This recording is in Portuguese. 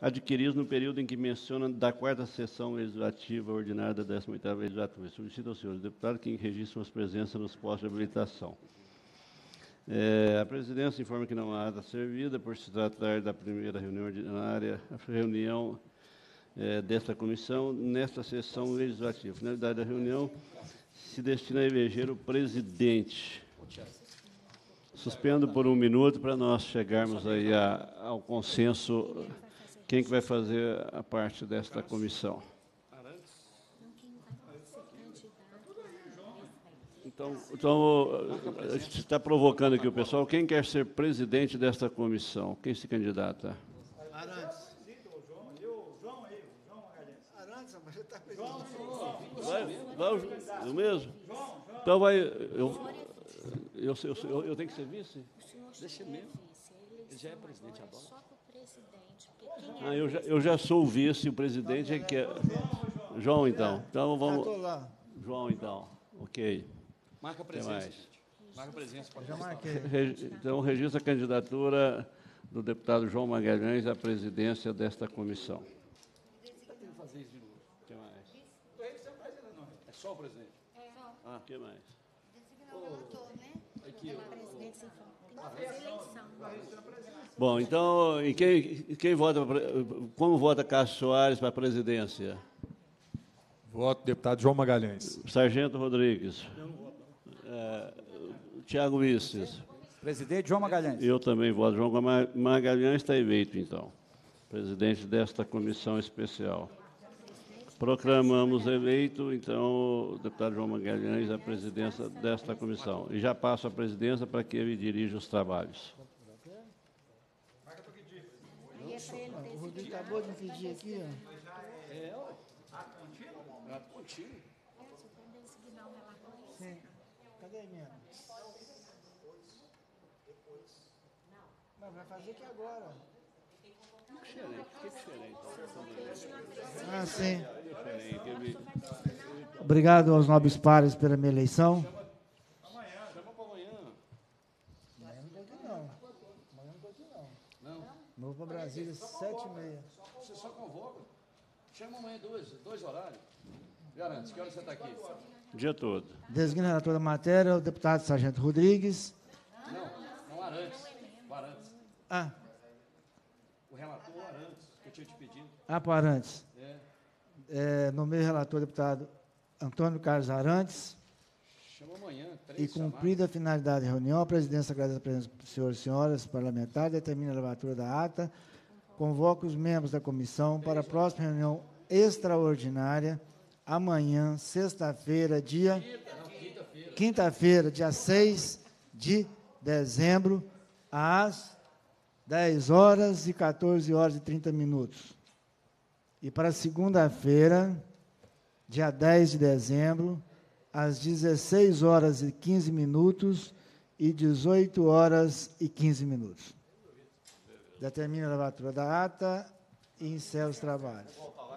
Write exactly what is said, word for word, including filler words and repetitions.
adquiridos no período em que menciona da quarta sessão legislativa ordinária da décima oitava legislatura. Solicito aos senhores deputados que registrem suas presenças nos postos de habilitação. É, a presidência informa que não há ata servida por se tratar da primeira reunião ordinária, a reunião é, desta comissão, nesta sessão legislativa. A finalidade da reunião se destina a eleger o presidente. Suspendo por um minuto para nós chegarmos aí a, ao consenso. Quem que vai fazer a parte desta comissão? Então, então a gente está provocando aqui o pessoal. Quem quer ser presidente desta comissão? Quem se candidata? Arantes. João aí, João Magalhães. Arantes, mas ele está presidente. Eu mesmo? Então vai... Eu, Eu, eu, eu, eu tenho que ser vice? Deixa mesmo. Ele já é presidente agora. Ah, eu, já, eu já sou o vice, o presidente é que é... João, então. Então vamos... João, então. Ok. Marca a presença. Marca a presença. Já marquei. Então, registra a candidatura do deputado João Magalhães à presidência desta comissão. O que mais? É só o presidente? Ah, o que mais? Bom, então, e quem, quem vota, como vota Cássio Soares para a presidência? Voto deputado João Magalhães. Sargento Rodrigues. É, Tiago Ulisses. Presidente João Magalhães. Eu também voto. João Magalhães está eleito, então, presidente desta comissão especial. Proclamamos eleito, então, o deputado João Magalhães à presidência desta comissão. E já passo a presidência para que ele dirija os trabalhos. O Rodrigo acabou de pedir aqui, ó. É, ó. Ah, contigo. Sim. Cadê minha? Não, vai fazer aqui agora, ó. Ah, sim. Obrigado aos nobres pares pela minha eleição. Amanhã, chama para amanhã. Amanhã não estou aqui, não. Amanhã não estou aqui, não. Não? Vou para Brasília, sete e meia. Você só convoca? Chama amanhã dois, dois horários. Garante, que hora você está aqui? O dia todo. Designa relator da matéria, o deputado Sargento Rodrigues. Não, não Arantes. Arantes. Ah. Relator Arantes, que eu tinha te pedido. Ah, para Arantes. É. É, nomeio relator deputado Antônio Carlos Arantes. Chama amanhã, três. E cumprida a finalidade da reunião, a presidência agradece a presença dos senhores e senhoras parlamentares, determina a levatura da ata, convoca os membros da comissão para a próxima reunião extraordinária, amanhã, sexta-feira, dia... Quinta-feira. Quinta-feira, dia seis de dezembro, às... dez horas e quatorze horas e trinta minutos. E para segunda-feira, dia dez de dezembro, às dezesseis horas e quinze minutos e dezoito horas e quinze minutos. Determina a levatura da ata e encerra os trabalhos.